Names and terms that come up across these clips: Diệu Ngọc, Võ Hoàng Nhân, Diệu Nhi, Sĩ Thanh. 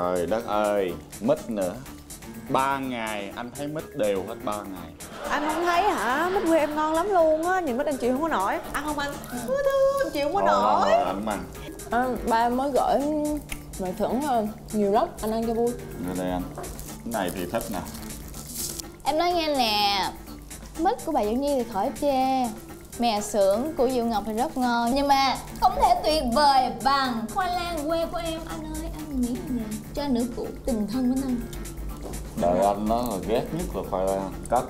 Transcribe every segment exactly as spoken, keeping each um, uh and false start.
Trời đất ơi, mít nữa. Ba ngày anh thấy mít đều hết ba ngày. Anh không thấy hả? Mít quê em ngon lắm luôn á, nhìn mít anh chịu không có nổi. Ăn không anh? Cứ thương, anh chịu không có nổi. Ờ, anh ăn. À, ba mới gửi mày thưởng nhiều lắm, anh ăn cho vui. Đây đây anh. Cái này thì thích nè. Em nói nghe nè, mít của bà Diệu Nhi thì khỏi chê, mè xưởng của Diệu Ngọc thì rất ngon, nhưng mà không thể tuyệt vời bằng khoai lang quê của em. Anh ơi, anh nghĩ nè, cho nữ cũ tình thân với anh. Đời anh nó là ghét nhất là khoai lang cắt.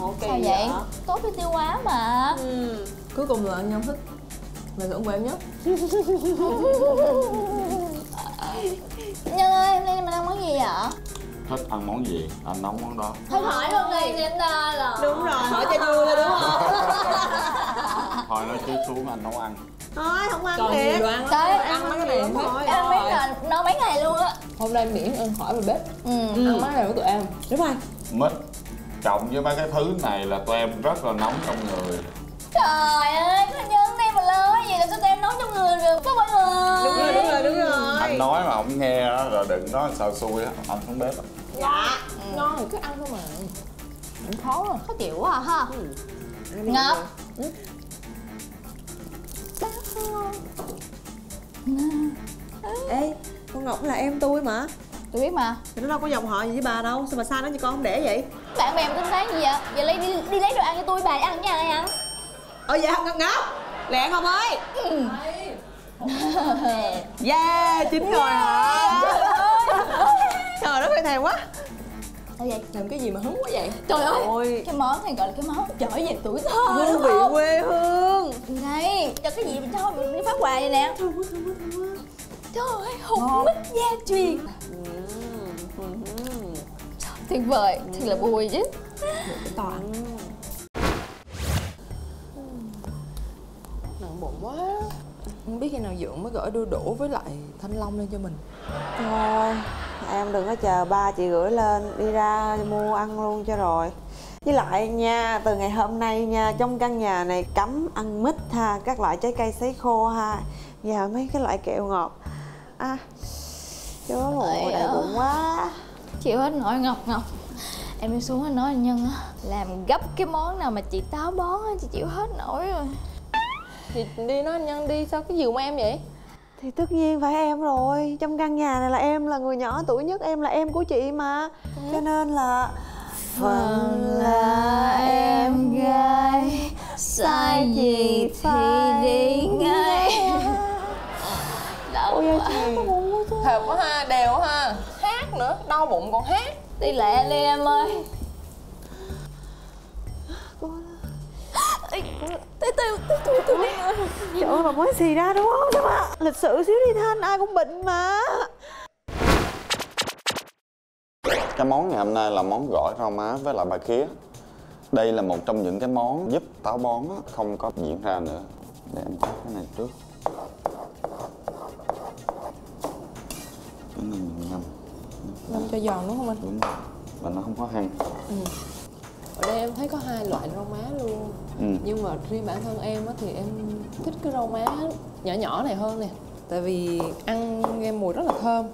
Ồ, sao vậy? Vậy? Tốt với tiêu hóa mà. Ừ. Cuối cùng là anh không thích, mè xưởng của em nhất. Nhân ơi, hôm nay mình ăn món gì vậy? Thích ăn món gì anh nấu món đó. Thôi hỏi luôn đi nên ta là đúng rồi, hỏi cho vui thôi đúng không? Thôi nói chứ xuống anh nấu ăn. Thôi không ăn thiệt. Tới ăn mấy cái này thôi. Em biết là nấu mấy ngày luôn á. Hôm nay miễn ăn khỏi về bếp. Ừ. Ăn mấy này của tụi em. Đúng rồi. Mít cộng với mấy cái thứ này là tụi em rất là nóng trong người. Trời ơi, có nhớ đây mà lơ gì là sao tụi em nấu trong người được có mọi người. Đúng rồi, đúng rồi, đúng rồi. Anh nói mà không nghe đó rồi đừng nói sao xui á, anh không bếp. Dạ, ừ. Ngon rồi cứ ăn thôi mà. Cũng khó rồi, khó chịu quá à, ha. Ừ. Ngọt. Ừ. Ê, con Ngọc là em tôi mà. Tôi biết mà. Thì nó đâu có dòng họ gì với bà đâu, sao mà xa nó như con không để vậy? Bạn bè mà tính tán gì vậy? Vậy lấy đi, đi lấy đồ ăn cho tôi, bà ăn nha ai ăn. Ờ dạ, Ngọc Ngọc lẹ không ơi. Ừ. Yeah, chín rồi hả? Trời nó phải thèm quá. Sao vậy? Làm cái gì mà hứng quá vậy? Trời, Trời ơi. ơi! Cái món này gọi là cái món trở về tuổi thơ. Hương vị quê hương. Này, cho cái gì mà cho mình đi phá quà vậy nè. Trời ơi, trời ơi. Trời ơi, hột mít gia truyền. Tuyệt vời, thật là vui chứ. Toàn. Nặng bụng quá. Không biết khi nào Dượng mới gửi đu đủ với lại thanh long lên cho mình. Thôi, em đừng có chờ ba chị gửi lên, đi ra mua ăn luôn cho rồi. Với lại nha, từ ngày hôm nay nha, trong căn nhà này cấm ăn mít ha, các loại trái cây sấy khô ha, và mấy cái loại kẹo ngọt. À, trời ơi, đầy bụng quá. Chịu hết nổi. Ngọc Ngọc, em đi xuống anh nói anh Nhân á, làm gấp cái món nào mà chị táo bón á, chị chịu hết nổi rồi. Thì đi nói anh Nhân đi, sao cái gì của em vậy? Thì tất nhiên phải em rồi, trong căn nhà này là em là người nhỏ tuổi nhất, em là em của chị mà. Ừ. Cho nên là phần là em gái, sai gì thì đi ngay. Ôi chị, thật quá ha, đều ha, hát nữa, đau bụng còn hát. Đi lẹ đi em ơi. Tới tôi, tới tôi, tôi đi. Trời ơi mà mới xì ra đúng không? Đúng ạ. Lịch sự xíu đi Thanh, ai cũng bệnh mà. Cái món ngày hôm nay là món gỏi rau má với lại ba khía. Đây là một trong những cái món giúp táo bón không có diễn ra nữa. Để em cắt cái này trước. Cái này mình ngâm. Ngâm cho giòn đúng không anh? Đúng rồi. Và nó không có hăng. Ừ. Ở đây em thấy có hai loại rau má luôn. Ừ. Nhưng mà riêng bản thân em á, thì em thích cái rau má nhỏ nhỏ này hơn nè. Tại vì ăn nghe mùi rất là thơm.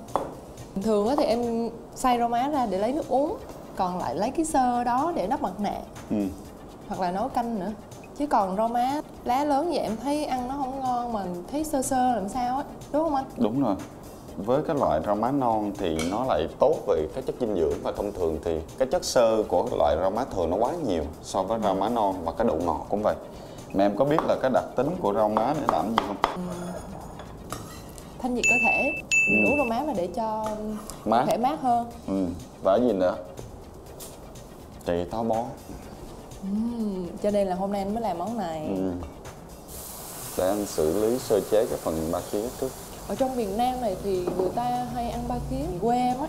Thường á, thì em xay rau má ra để lấy nước uống. Còn lại lấy cái sơ đó để đắp mặt nạ. Ừ. Hoặc là nấu canh nữa. Chứ còn rau má lá lớn vậy em thấy ăn nó không ngon mà thấy sơ sơ làm sao á. Đúng không anh? Đúng rồi. Với cái loại rau má non thì nó lại tốt về các chất dinh dưỡng, và thông thường thì cái chất xơ của loại rau má thường nó quá nhiều so với rau má non, và cái độ ngọt cũng vậy. Mà em có biết là cái đặc tính của rau má để làm gì không? Ừ. Thanh nhiệt cơ thể. Ừ. Uống rau má là để cho má. Cơ thể mát hơn. Ừ. Và cái gì nữa? Trị táo bón. Ừ. Cho nên là hôm nay anh mới làm món này. Ừ. Để anh xử lý sơ chế cái phần ba khía trước. Ở trong miền Nam này thì người ta hay ăn ba khía, quê em á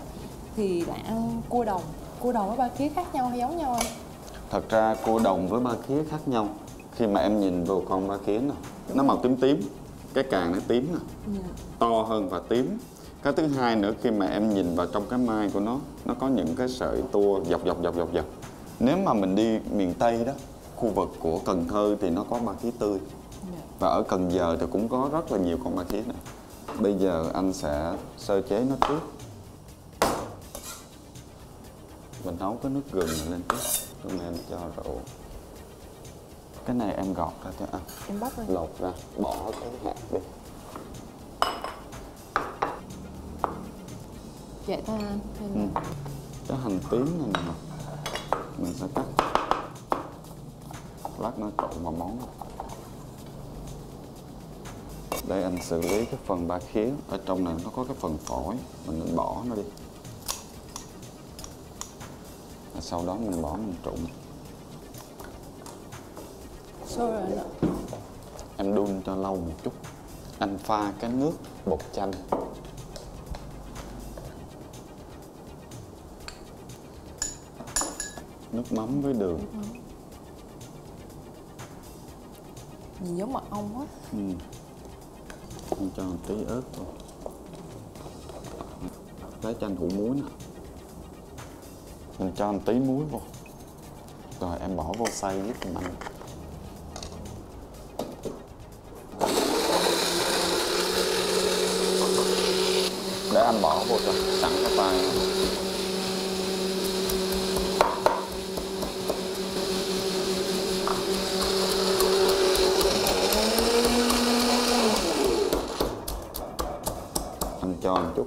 thì lại ăn cua đồng. Cua đồng với ba khía khác nhau hay giống nhau anh? Thật ra cua đồng với ba khía khác nhau. Khi mà em nhìn vô con ba khía nè, nó màu tím tím, cái càng nó tím nè. Ừ. To hơn và tím. Cái thứ hai nữa, khi mà em nhìn vào trong cái mai của nó, nó có những cái sợi tua dọc dọc dọc dọc dọc. Nếu mà mình đi miền Tây đó, khu vực của Cần Thơ thì nó có ba khía tươi. Ừ. Và ở Cần Giờ thì cũng có rất là nhiều con ba khía này. Bây giờ anh sẽ sơ chế nó trước. mình nấu cái nước gừng này lên trước, rồi em cho rượu. Cái này em gọt ra cho anh. Em bóc ra. Lột ra, bỏ cái hạt đi. Vậy thôi anh. Ừ. Cái hành tím này nè, mình sẽ cắt. Lát nó trộn vào món. Đây anh xử lý cái phần ba khía. Ở trong này nó có cái phần phổi, mình nên bỏ nó đi. Và sau đó mình bỏ mình trụng. Sorry. Em đun cho lâu một chút. Anh pha cái nước bột chanh. Nước mắm với đường. Nhìn giống mật ong quá. Ừ. Mình cho một tí ớt thôi. Lấy chanh hũ muối nè. Mình cho một tí muối vô. Rồi em bỏ vô xay với tầm anh. Để anh bỏ vô cho sẵn cái tay. Anh cho một chút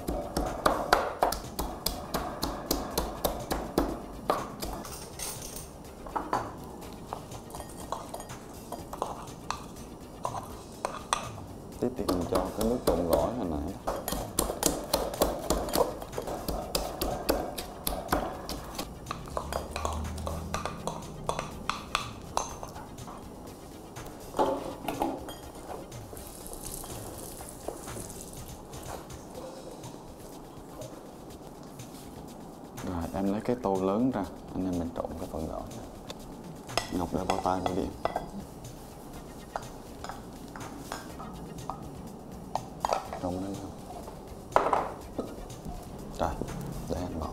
Tiếp thì mình cho cái nước trộn gỏi hồi nãy. Rồi em lấy cái tô lớn ra, anh em mình trộn cái phần gỏi. Ngọc đã bao tay vô đi. Trộn lên không? Rồi, để anh bỏ.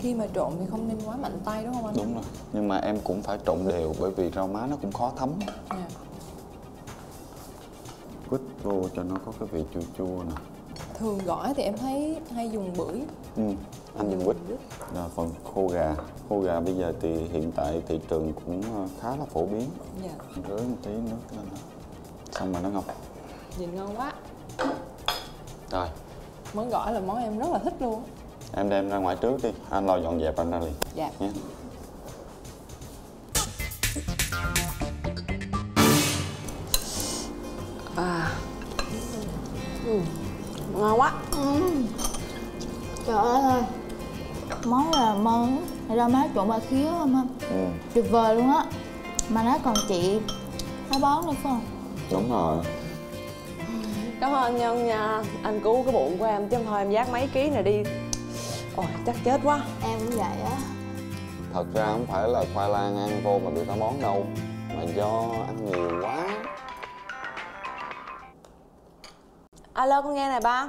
Khi mà trộn thì không nên quá mạnh tay đúng không anh? Đúng rồi, nhưng mà em cũng phải trộn đều bởi vì rau má nó cũng khó thấm. Yeah. Quýt vô cho nó có cái vị chua chua nè. Thường gỏi thì em thấy hay dùng bưởi. Ừ, anh dùng quýt. Rồi phần khô gà. Khô gà bây giờ thì hiện tại thị trường cũng khá là phổ biến. Dạ. Rưới một tí nước lên đó. Xong rồi nó ngọt. Nhìn ngon quá. Rồi. Món gỏi là món em rất là thích luôn. Em đem ra ngoài trước đi, anh lo dọn dẹp anh ra liền. Dạ. Nha. À. Ừ. Ngon quá. Ừ. Trời ơi. Món là món rau má trộn ba khía không anh? Ừ. Tuyệt vời luôn á. Mà nó còn chị thái bón nữa phải không? Đúng rồi. Cảm ơn Nhân nha. Anh cứu cái bụng của em chứ thôi em vác mấy ký này đi. Ôi chắc chết quá. Em cũng vậy á. Thật ra không phải là khoai lang ăn vô mà bị táo bón đâu. Mà do ăn nhiều quá. Alo con nghe này ba.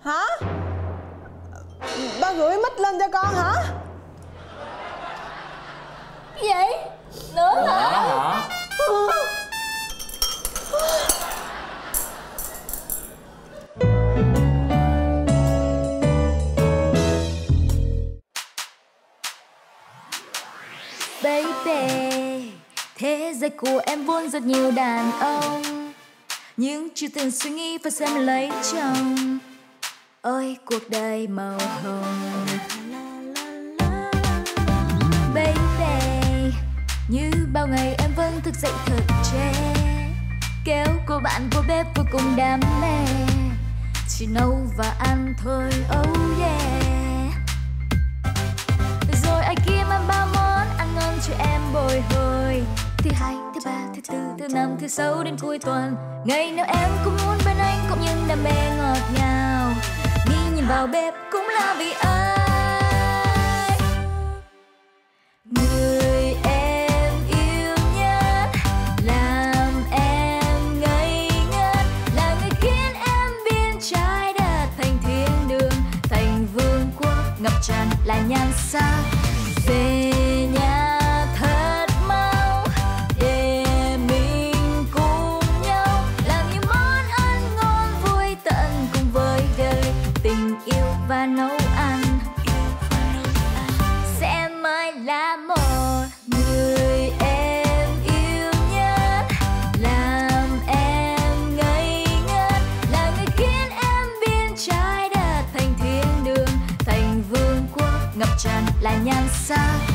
Hả? Ba gửi mic lên cho con hả? Cái gì? Nữa hả? Nữa hả? Ừ. Baby, thế giới của em vốn rất nhiều đàn ông, nhưng chưa từng suy nghĩ phải xem lấy chồng. Ôi cuộc đời màu hồng. Baby, như bao ngày em vẫn thức dậy thật trễ, kéo cô bạn vô bếp vô cùng đam mê, chỉ nấu và ăn thôi. Oh yeah. Rồi ai kia mang ba món ăn ngon cho em bồi hồi, thứ hai, thứ ba, thứ tư, thứ năm, thứ sáu đến cuối tuần. Ngày nào em cũng muốn bên anh cũng những đam mê ngọt ngào. Vào bếp cũng là vì ai? Người em yêu nhất, làm em ngây ngất, là người khiến em biến trái đất thành thiên đường, thành vương quốc ngập tràn là nhan sắc. Về nhà thật mau, đêm là nhan sắc.